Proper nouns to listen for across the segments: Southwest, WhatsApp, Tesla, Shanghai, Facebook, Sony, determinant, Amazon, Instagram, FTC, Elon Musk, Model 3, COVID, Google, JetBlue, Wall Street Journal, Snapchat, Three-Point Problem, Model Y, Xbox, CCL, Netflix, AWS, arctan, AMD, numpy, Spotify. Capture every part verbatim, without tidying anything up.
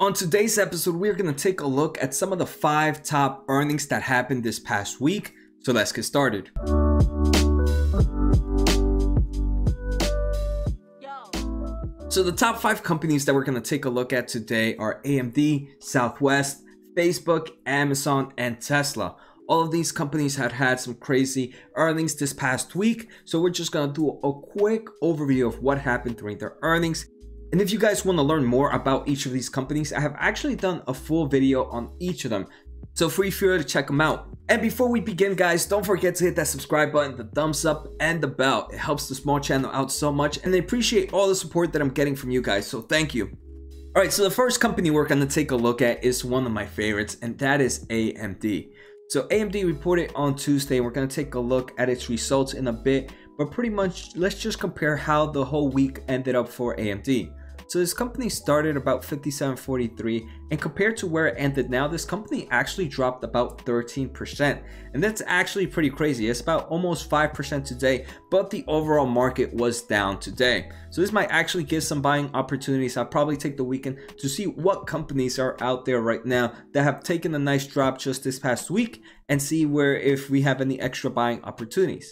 On today's episode, we're going to take a look at some of the five top earnings that happened this past week. So let's get started. So the top five companies that we're going to take a look at today are A M D, Southwest, Facebook, Amazon, and Tesla. All of these companies had had some crazy earnings this past week. So we're just going to do a quick overview of what happened during their earnings. And if you guys want to learn more about each of these companies, I have actually done a full video on each of them. So free for you to check them out. And before we begin, guys, don't forget to hit that subscribe button, the thumbs up, and the bell. It helps the small channel out so much, and I appreciate all the support that I'm getting from you guys, so thank you. All right, so the first company we're gonna take a look at is one of my favorites, and that is A M D. So A M D reported on Tuesday. We're gonna take a look at its results in a bit, but pretty much let's just compare how the whole week ended up for A M D. So this company started about fifty-seven forty-three, and compared to where it ended now, this company actually dropped about thirteen percent. And that's actually pretty crazy. It's about almost five percent today, but the overall market was down today. So this might actually give some buying opportunities. I'll probably take the weekend to see what companies are out there right now that have taken a nice drop just this past week and see where if we have any extra buying opportunities.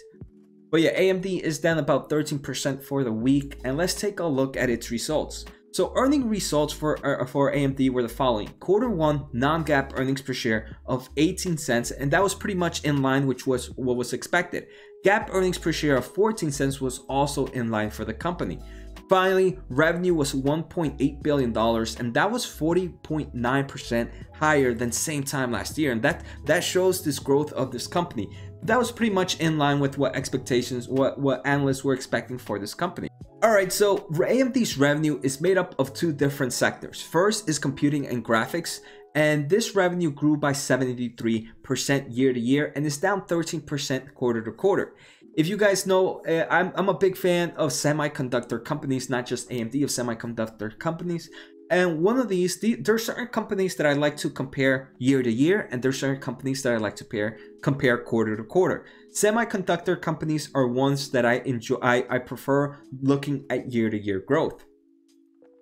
But yeah, A M D is down about thirteen percent for the week, and let's take a look at its results. So earning results for, uh, for A M D were the following. Quarter one non-GAAP earnings per share of eighteen cents, and that was pretty much in line, which was what was expected. GAAP earnings per share of fourteen cents was also in line for the company. Finally, revenue was one point eight billion dollars, and that was forty point nine percent higher than same time last year, and that, that shows this growth of this company. That was pretty much in line with what expectations, what, what analysts were expecting for this company. All right, so A M D's revenue is made up of two different sectors. First is computing and graphics, and this revenue grew by seventy-three percent year to year and is down thirteen percent quarter to quarter. If you guys know, uh, I'm, I'm a big fan of semiconductor companies, not just A M D, of semiconductor companies. And one of these, the, there are certain companies that I like to compare year to year, and there are certain companies that I like to pair, compare quarter to quarter. Semiconductor companies are ones that I enjoy, I, I prefer looking at year to year growth.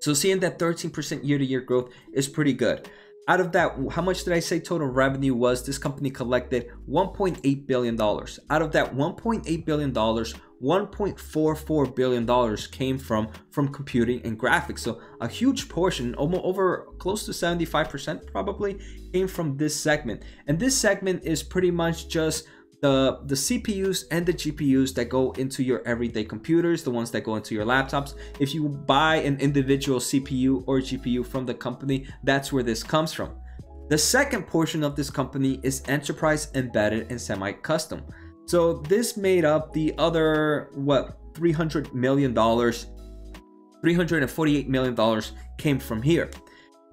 So seeing that thirteen percent year to year growth is pretty good. Out of that, how much did I say total revenue was? This company collected one point eight billion dollars. Out of that one point eight billion dollars, one point four four billion dollars came from, from computing and graphics. So a huge portion, almost over close to seventy-five percent probably, came from this segment. And this segment is pretty much just the, the C P Us and the G P Us that go into your everyday computers, the ones that go into your laptops. If you buy an individual C P U or G P U from the company, that's where this comes from. The second portion of this company is enterprise, embedded, and semi-custom. So this made up the other, what, three hundred million dollars, three hundred forty-eight million dollars came from here.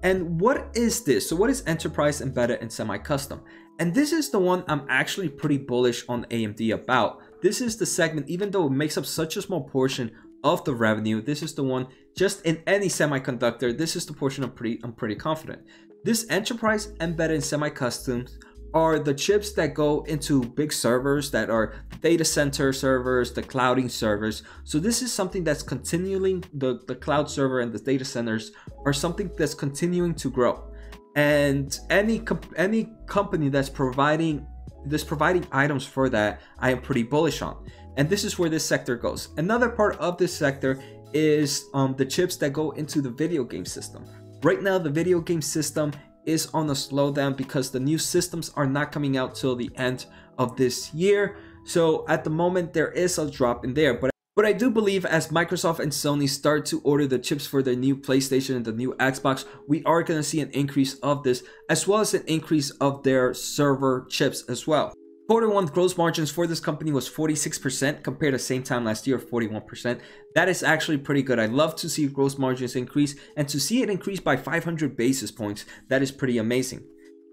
And what is this? So what is enterprise, embedded, and semi-custom? And this is the one I'm actually pretty bullish on A M D about. This is the segment, even though it makes up such a small portion of the revenue, this is the one, just in any semiconductor, this is the portion I'm pretty, I'm pretty confident. This enterprise, embedded, and semi-custom are the chips that go into big servers that are data center servers, the clouding servers. So this is something that's continuing, the, the cloud server and the data centers are something that's continuing to grow. And any comp any company that's providing that's providing items for that, I am pretty bullish on. And this is where this sector goes. Another part of this sector is um, the chips that go into the video game system. Right now, the video game system is on a slowdown because the new systems are not coming out till the end of this year. So at the moment, there is a drop in there, but But I do believe as Microsoft and Sony start to order the chips for their new PlayStation and the new Xbox, we are going to see an increase of this, as well as an increase of their server chips as well. Quarter one gross margins for this company was forty-six percent compared to same time last year, forty-one percent. That is actually pretty good. I love to see gross margins increase, and to see it increase by five hundred basis points, that is pretty amazing.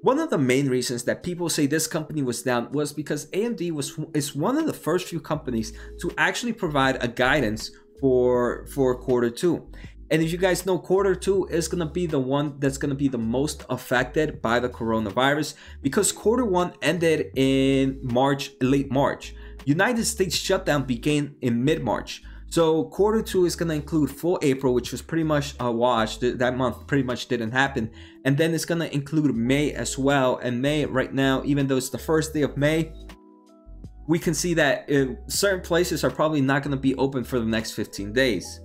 One of the main reasons that people say this company was down was because A M D was is one of the first few companies to actually provide a guidance for, for quarter two. And if you guys know, quarter two is going to be the one that's going to be the most affected by the coronavirus, because quarter one ended in March, late March. United States shutdown began in mid-March. So quarter two is going to include full April, which was pretty much a wash. That month pretty much didn't happen. And then it's going to include May as well. And May right now, even though it's the first day of May, we can see that certain places are probably not going to be open for the next fifteen days.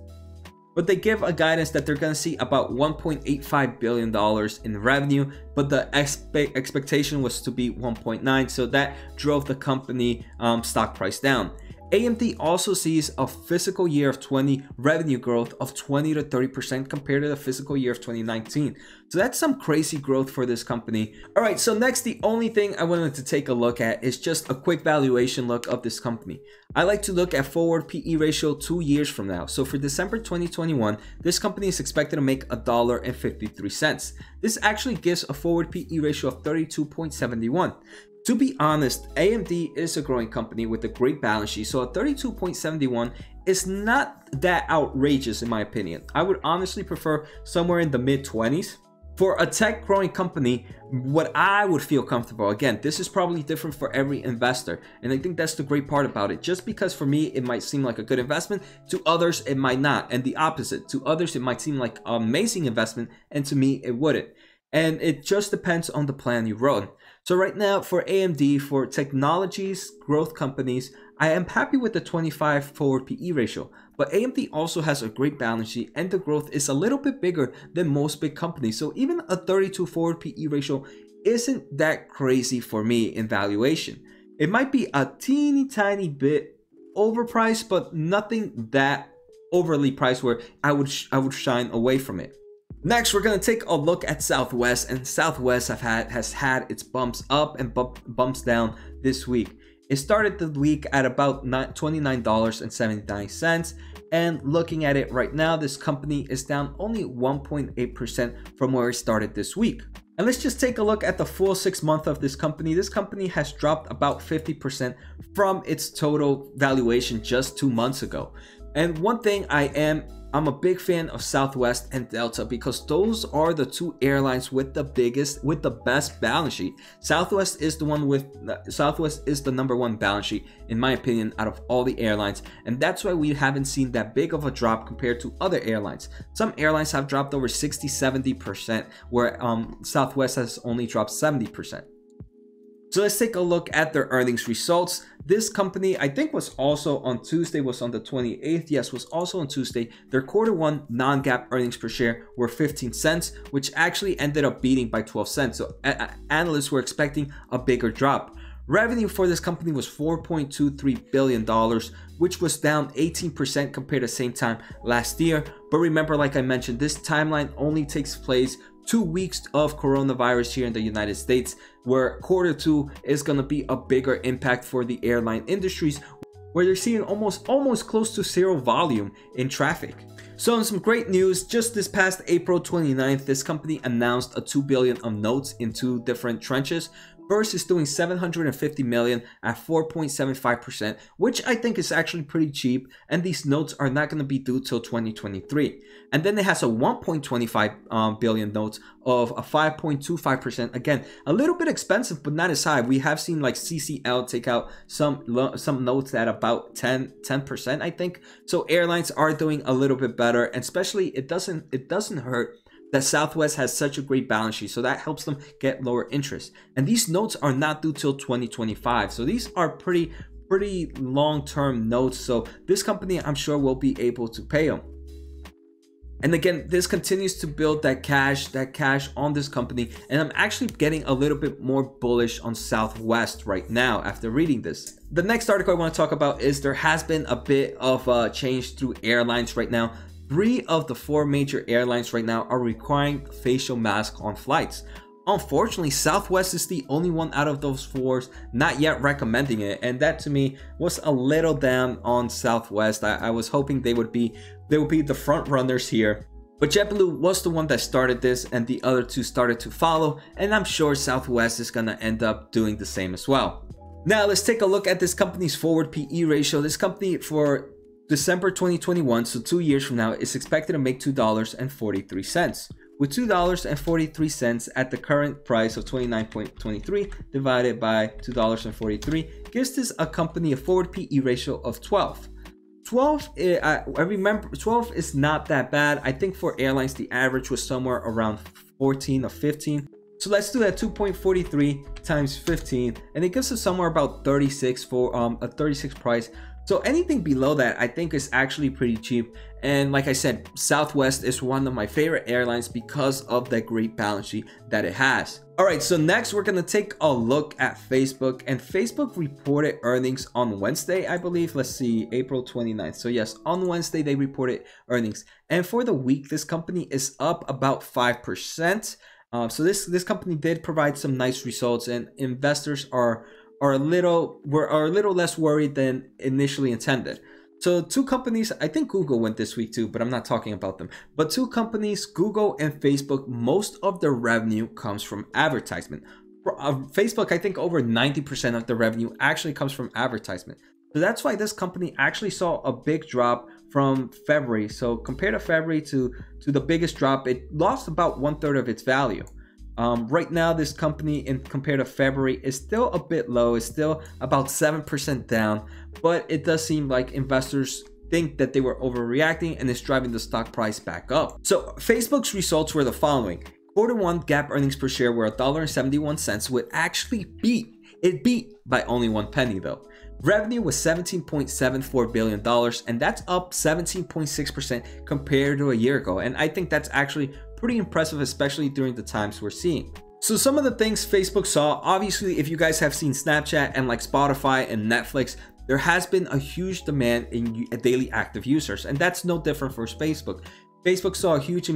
But they give a guidance that they're going to see about one point eight five billion dollars in revenue, but the expe- expectation was to be one point nine, so that drove the company um, stock price down. A M D also sees a fiscal year of twenty revenue growth of twenty to thirty percent compared to the fiscal year of twenty nineteen. So that's some crazy growth for this company. All right, so next, the only thing I wanted to take a look at is just a quick valuation look of this company. I like to look at forward P E ratio two years from now. So for December twenty twenty-one, this company is expected to make one dollar and fifty-three cents. This actually gives a forward P E ratio of thirty-two point seven one. To be honest, A M D is a growing company with a great balance sheet, so a thirty-two point seven one is not that outrageous in my opinion. I would honestly prefer somewhere in the mid twenties. For a tech growing company, what I would feel comfortable, again, this is probably different for every investor, and I think that's the great part about it. Just because for me, it might seem like a good investment, to others, it might not, and the opposite. To others, it might seem like an amazing investment, and to me, it wouldn't. And it just depends on the plan you run. So right now for A M D, for technologies, growth companies, I am happy with the twenty-five forward P E ratio, but A M D also has a great balance sheet and the growth is a little bit bigger than most big companies. So even a thirty-two forward P E ratio isn't that crazy for me in valuation. It might be a teeny tiny bit overpriced, but nothing that overly priced where I would, sh I would shine away from it. Next, we're going to take a look at Southwest, and Southwest have had, has had its bumps up and bump, bumps down this week. It started the week at about twenty-nine dollars and seventy-nine cents, and looking at it right now, this company is down only one point eight percent from where it started this week. And let's just take a look at the full six month of this company. This company has dropped about fifty percent from its total valuation just two months ago. And one thing I am, I'm a big fan of Southwest and Delta because those are the two airlines with the biggest, with the best balance sheet. Southwest is the one with, Southwest is the number one balance sheet, in my opinion, out of all the airlines. And that's why we haven't seen that big of a drop compared to other airlines. Some airlines have dropped over sixty, seventy percent, where um, Southwest has only dropped seventy percent. So let's take a look at their earnings results. This company, I think, was also on Tuesday, was on the twenty-eighth. Yes, was also on Tuesday. Their quarter one non-GAAP earnings per share were fifteen cents, which actually ended up beating by twelve cents. So analysts were expecting a bigger drop. Revenue for this company was four point two three billion dollars, which was down eighteen percent compared to the same time last year. But remember, like I mentioned, this timeline only takes place two weeks of coronavirus here in the United States, where quarter two is going to be a bigger impact for the airline industries, where they're seeing almost almost close to zero volume in traffic. So in some great news, just this past April twenty-ninth, this company announced a two billion dollars of notes in two different tranches. First is doing seven hundred fifty million dollars at four point seven five percent, which I think is actually pretty cheap, and these notes are not going to be due till twenty twenty-three. And then it has a one point two five billion dollars notes of a five point two five percent. Again, a little bit expensive, but not as high. We have seen like C C L take out some some notes at about ten percent, I think. So airlines are doing a little bit better, and especially it doesn't it doesn't hurt that Southwest has such a great balance sheet, so that helps them get lower interest. And these notes are not due till twenty twenty-five, so these are pretty pretty long-term notes, so this company I'm sure will be able to pay them. And again, this continues to build that cash, that cash on this company, and I'm actually getting a little bit more bullish on Southwest right now after reading this. The next article I want to talk about is there has been a bit of a change through airlines right now. Three of the four major airlines right now are requiring facial masks on flights. Unfortunately, Southwest is the only one out of those four not yet recommending it, and that to me was a little down on Southwest. I, I was hoping they would be they would be the front runners here. But JetBlue was the one that started this, and the other two started to follow, and I'm sure Southwest is gonna end up doing the same as well. Now let's take a look at this company's forward P E ratio. This company for December twenty twenty-one, so two years from now, is expected to make two dollars and forty-three cents. With two dollars and forty-three cents at the current price of twenty-nine twenty-three divided by two dollars and forty-three gives this a company a forward P E ratio of twelve. twelve, I, I remember twelve is not that bad. I think for airlines, the average was somewhere around fourteen or fifteen. So let's do that two point four three times fifteen, and it gives us somewhere about thirty-six for um, a thirty-six price. So anything below that, I think, is actually pretty cheap. And like I said, Southwest is one of my favorite airlines because of that great balance sheet that it has. All right, so next we're gonna take a look at Facebook. And Facebook reported earnings on Wednesday, I believe. Let's see, April twenty-ninth. So yes, on Wednesday, they reported earnings. And for the week, this company is up about five percent. Uh, so this, this company did provide some nice results, and investors are Are a little were are a little less worried than initially intended. So two companies, I think Google went this week too, but I'm not talking about them. But two companies, Google and Facebook, most of their revenue comes from advertisement. For, uh, Facebook, I think over ninety percent of the revenue actually comes from advertisement. So that's why this company actually saw a big drop from February. So compared to February to to the biggest drop, it lost about one third of its value. Um, right now, this company, in compared to February, is still a bit low. It's still about seven percent down, but it does seem like investors think that they were overreacting, and it's driving the stock price back up. So Facebook's results were the following. Quarter one GAAP earnings per share were one dollar and seventy-one cents, which actually beat. It beat by only one penny though. Revenue was seventeen point seven four billion dollars, and that's up seventeen point six percent compared to a year ago. And I think that's actually pretty impressive, especially during the times we're seeing. So some of the things Facebook saw, obviously, if you guys have seen Snapchat and like Spotify and Netflix, there has been a huge demand in daily active users, and that's no different for Facebook. Facebook saw a huge,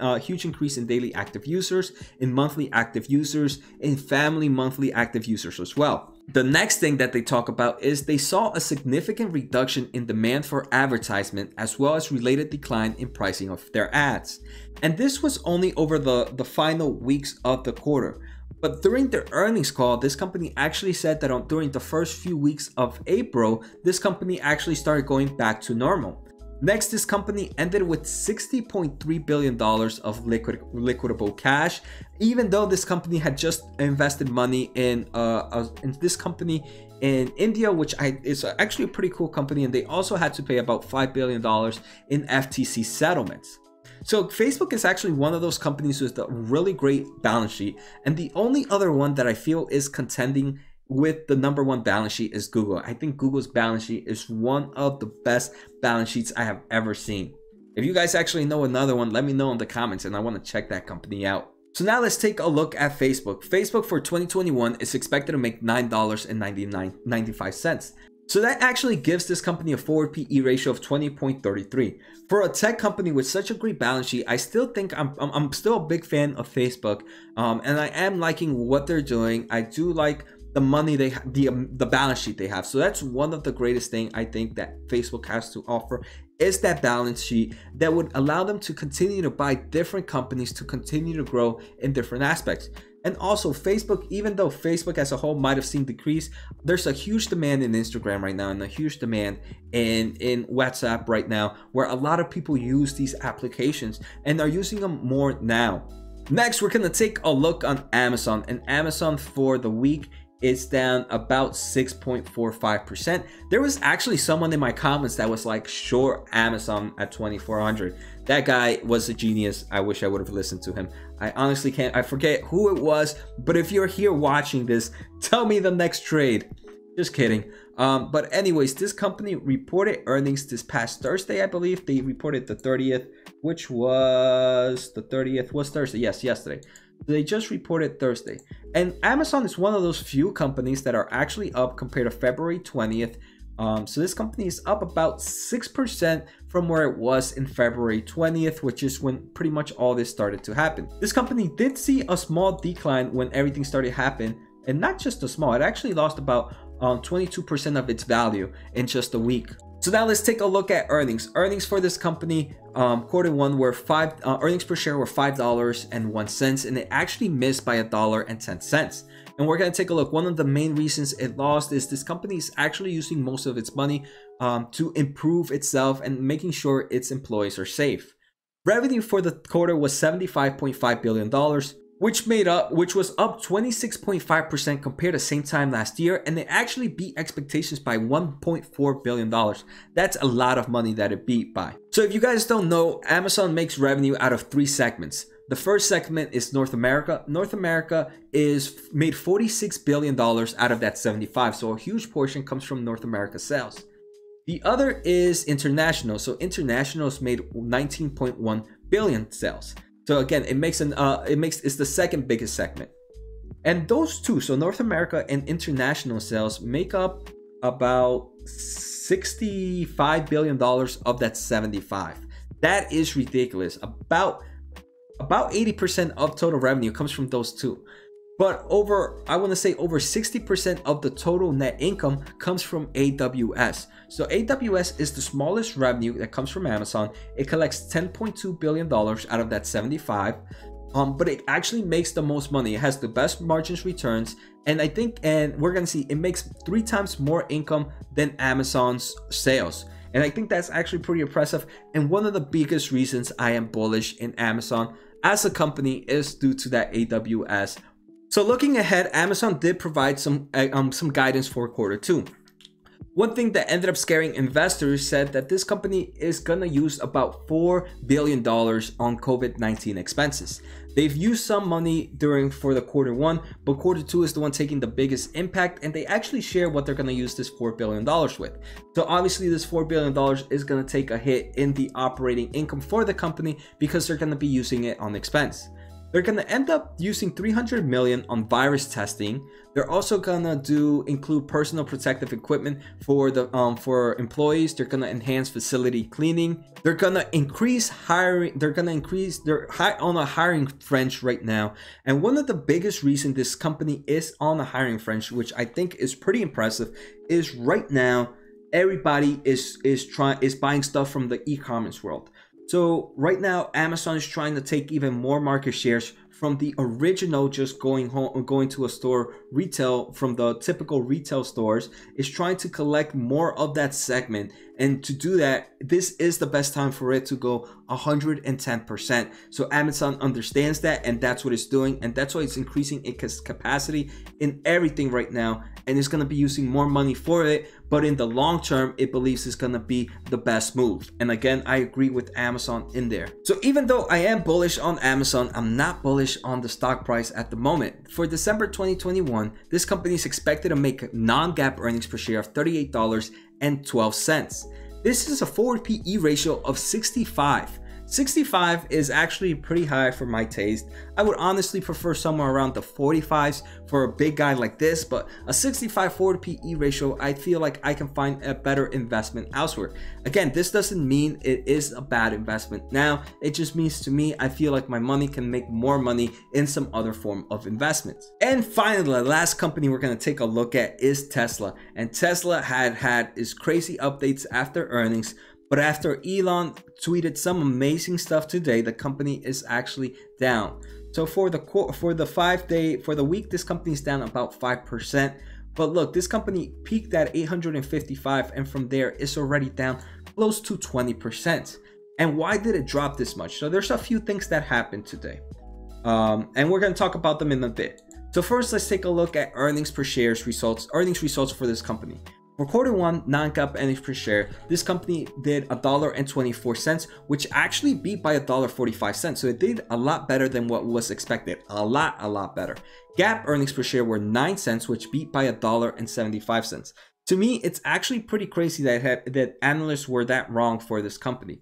uh, huge increase in daily active users, in monthly active users, in family monthly active users as well. The next thing that they talk about is they saw a significant reduction in demand for advertisement, as well as related decline in pricing of their ads. And this was only over the, the final weeks of the quarter. But during their earnings call, this company actually said that on, during the first few weeks of April, this company actually started going back to normal. Next, this company ended with sixty point three billion dollars of liquid, liquidable cash, even though this company had just invested money in, uh, in this company in India, which I, is actually a pretty cool company, and they also had to pay about five billion dollars in F T C settlements. So Facebook is actually one of those companies with a really great balance sheet, and the only other one that I feel is contending with the number one balance sheet is Google. I think Google's balance sheet is one of the best balance sheets I have ever seen. If you guys actually know another one, let me know in the comments, and I want to check that company out. So now let's take a look at Facebook. Facebook for twenty twenty-one is expected to make nine dollars and ninety-five cents. So that actually gives this company a forward P E ratio of twenty point three three. For a tech company with such a great balance sheet, I still think I'm, I'm, I'm still a big fan of Facebook, um, and I am liking what they're doing. I do like the money they have, the, um, the balance sheet they have. So that's one of the greatest thing I think that Facebook has to offer is that balance sheet that would allow them to continue to buy different companies to continue to grow in different aspects. And also Facebook, even though Facebook as a whole might have seen decrease, there's a huge demand in Instagram right now and a huge demand in, in WhatsApp right now, where a lot of people use these applications and are using them more now. Next, we're gonna take a look on Amazon, and Amazon for the week, it's down about six point four five percent. There was actually someone in my comments that was like, sure, Amazon at twenty-four hundred. That guy was a genius. I wish I would have listened to him. I honestly can't, I forget who it was, but if you're here watching this, tell me the next trade. Just kidding. Um, but anyways, this company reported earnings this past Thursday, I believe. They reported the thirtieth, which was the thirtieth, was Thursday, yes, yesterday. They just reported Thursday. And Amazon is one of those few companies that are actually up compared to February twentieth. Um, so this company is up about six percent from where it was in February twentieth, which is when pretty much all this started to happen. This company did see a small decline when everything started happening, and not just a small, it actually lost about um, twenty-two percent of its value in just a week. So now let's take a look at earnings. Earnings for this company, um, quarter one were five, uh, earnings per share were five dollars and one cent, and it actually missed by a dollar and ten cents. And we're gonna take a look. One of the main reasons it lost is this company is actually using most of its money um, to improve itself and making sure its employees are safe. Revenue for the quarter was seventy-five point five billion dollars. which made up, which was up twenty-six point five percent compared to same time last year, and they actually beat expectations by one point four billion dollars. That's a lot of money that it beat by. So if you guys don't know, Amazon makes revenue out of three segments. The first segment is North America. North America is made forty-six billion dollars out of that seventy-five, so a huge portion comes from North America sales. The other is international. So international is made nineteen point one billion sales. So again, it makes an uh, it makes it's the second biggest segment, and those two, so North America and international sales, make up about sixty-five billion dollars of that seventy-five. That is ridiculous. About about eighty percent of total revenue comes from those two, but over I want to say over sixty percent of the total net income comes from A W S. So A W S is the smallest revenue that comes from Amazon. It collects ten point two billion dollars out of that seventy-five, um, but it actually makes the most money. It has the best margins returns, and I think, and we're gonna see, it makes three times more income than Amazon's sales, and I think that's actually pretty impressive. And one of the biggest reasons I am bullish in Amazon as a company is due to that A W S. So looking ahead, Amazon did provide some um, some guidance for quarter two. One thing that ended up scaring investors said that this company is gonna use about four billion dollars on COVID nineteen expenses. They've used some money during for the quarter one, but quarter two is the one taking the biggest impact, and they actually share what they're gonna use this four billion dollars with. So obviously this four billion dollars is gonna take a hit in the operating income for the company because they're gonna be using it on expense. They're gonna end up using three hundred million dollars on virus testing. They're also gonna do include personal protective equipment for the um, for employees. They're gonna enhance facility cleaning. They're gonna increase hiring. They're gonna increase their high on a hiring french right now. And one of the biggest reason this company is on a hiring french, which I think is pretty impressive, is right now everybody is is trying is buying stuff from the e-commerce world. So right now, Amazon is trying to take even more market shares from the original just going home or going to a store retail from the typical retail stores. Is trying to collect more of that segment, and to do that, this is the best time for it to go one hundred ten percent. So Amazon understands that, and that's what it's doing, and that's why it's increasing its capacity in everything right now, and it's going to be using more money for it. But in the long term, it believes it's going to be the best move. And again, I agree with Amazon in there. So even though I am bullish on Amazon, I'm not bullish on the stock price at the moment. For December twenty twenty-one, this company is expected to make non-GAAP earnings per share of thirty-eight dollars and twelve cents. This is a forward P E ratio of sixty-five. sixty-five is actually pretty high for my taste. I would honestly prefer somewhere around the forty-fives for a big guy like this, but a sixty-five forward P E ratio, I feel like I can find a better investment elsewhere. Again, this doesn't mean it is a bad investment now. It just means to me, I feel like my money can make more money in some other form of investments. And finally, the last company we're gonna take a look at is Tesla. And Tesla had had its crazy updates after earnings, but after Elon tweeted some amazing stuff today, the company is actually down. So for the for the five day for the week, this company's down about five percent. But look, this company peaked at eight hundred fifty-five, and from there it's already down close to twenty percent. And why did it drop this much? So there's a few things that happened today, um, and we're going to talk about them in a bit. So first, let's take a look at earnings per shares results. Earnings results for this company. For quarter one, non-GAAP earnings per share, this company did one dollar and twenty-four cents, which actually beat by one dollar and forty-five cents. So it did a lot better than what was expected. A lot, a lot better. GAAP earnings per share were nine cents, which beat by one dollar and seventy-five cents. To me, it's actually pretty crazy that, had, that analysts were that wrong for this company.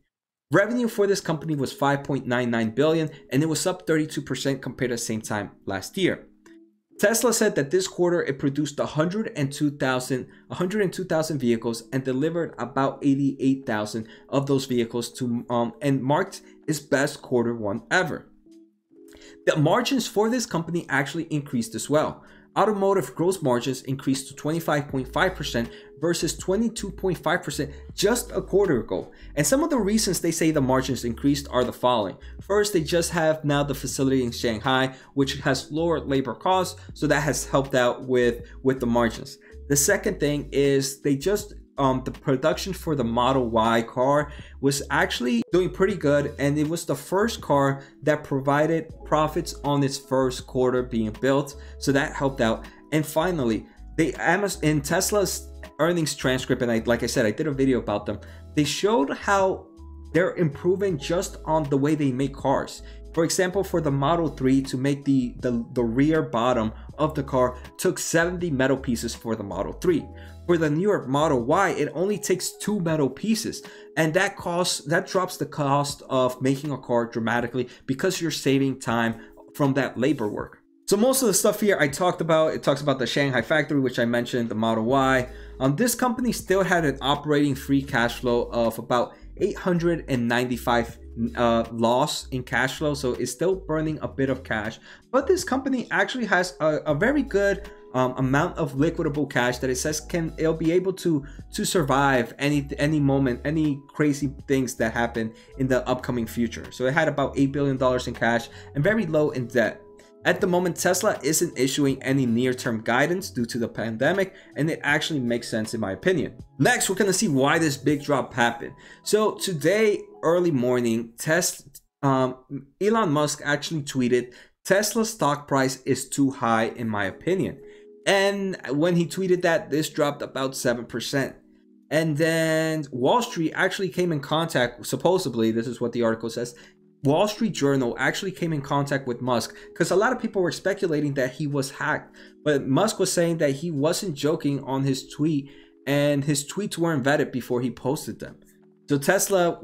Revenue for this company was five point nine nine billion dollars, and it was up thirty-two percent compared to the same time last year. Tesla said that this quarter it produced one hundred two thousand vehicles and delivered about eighty-eight thousand of those vehicles to um, and marked its best quarter one ever. The margins for this company actually increased as well. Automotive gross margins increased to twenty-five point five percent versus twenty-two point five percent just a quarter ago. And some of the reasons they say the margins increased are the following. First, they just have now the facility in Shanghai, which has lower labor costs, so that has helped out with, with the margins. The second thing is they just um, the production for the Model Y car was actually doing pretty good, and it was the first car that provided profits on its first quarter being built, so that helped out. And finally, they Amazon in Tesla's earnings transcript, and I, like I said, I did a video about them. They showed how they're improving just on the way they make cars. For example, for the Model three, to make the, the, the rear bottom of the car took seventy metal pieces for the Model three. For the newer Model Y, it only takes two metal pieces. And that costs, that drops the cost of making a car dramatically because you're saving time from that labor work. So most of the stuff here I talked about, it talks about the Shanghai factory, which I mentioned, the Model Y. Um, this company still had an operating free cash flow of about eight hundred ninety-five uh, loss in cash flow. So it's still burning a bit of cash, but this company actually has a, a very good um, amount of liquidable cash that it says can, it'll be able to, to survive any, any moment, any crazy things that happen in the upcoming future. So it had about eight billion dollars in cash and very low in debt. At the moment, Tesla isn't issuing any near-term guidance due to the pandemic, and it actually makes sense in my opinion. Next, we're gonna see why this big drop happened. So today, early morning, Tesla, um, Elon Musk actually tweeted, "Tesla's stock price is too high in my opinion." And when he tweeted that, this dropped about seven percent. And then Wall Street actually came in contact, supposedly, this is what the article says, Wall Street Journal actually came in contact with Musk because a lot of people were speculating that he was hacked, but Musk was saying that he wasn't joking on his tweet and his tweets weren't vetted before he posted them. So Tesla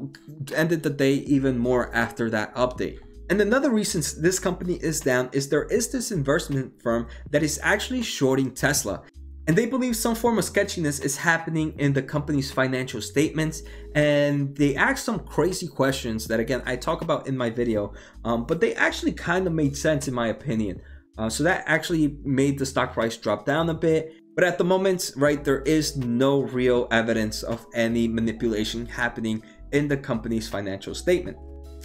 ended the day even more after that update. And another reason this company is down is there is this investment firm that is actually shorting Tesla. And they believe some form of sketchiness is happening in the company's financial statements, and they asked some crazy questions that, again, I talk about in my video, um, but they actually kind of made sense in my opinion. Uh, so that actually made the stock price drop down a bit. But at the moment, right, there is no real evidence of any manipulation happening in the company's financial statement.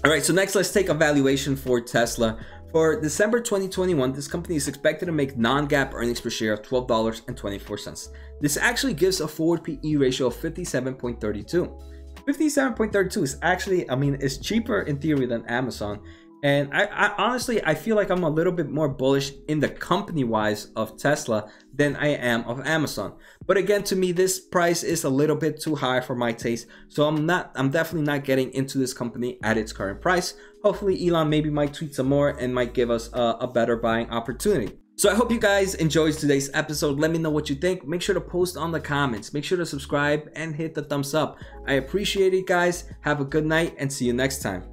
All right, so next, let's take a valuation for Tesla. For December twenty twenty-one, this company is expected to make non-GAAP earnings per share of twelve dollars and twenty-four cents. This actually gives a forward P E ratio of fifty-seven point three two. fifty-seven point three two is actually, I mean, it's cheaper in theory than Amazon. And I, I honestly, I feel like I'm a little bit more bullish in the company-wise of Tesla than I am of Amazon. But again, to me, this price is a little bit too high for my taste. So I'm not, I'm definitely not getting into this company at its current price. Hopefully Elon maybe might tweet some more and might give us a, a better buying opportunity. So I hope you guys enjoyed today's episode. Let me know what you think. Make sure to post on the comments. Make sure to subscribe and hit the thumbs up. I appreciate it, guys. Have a good night and see you next time.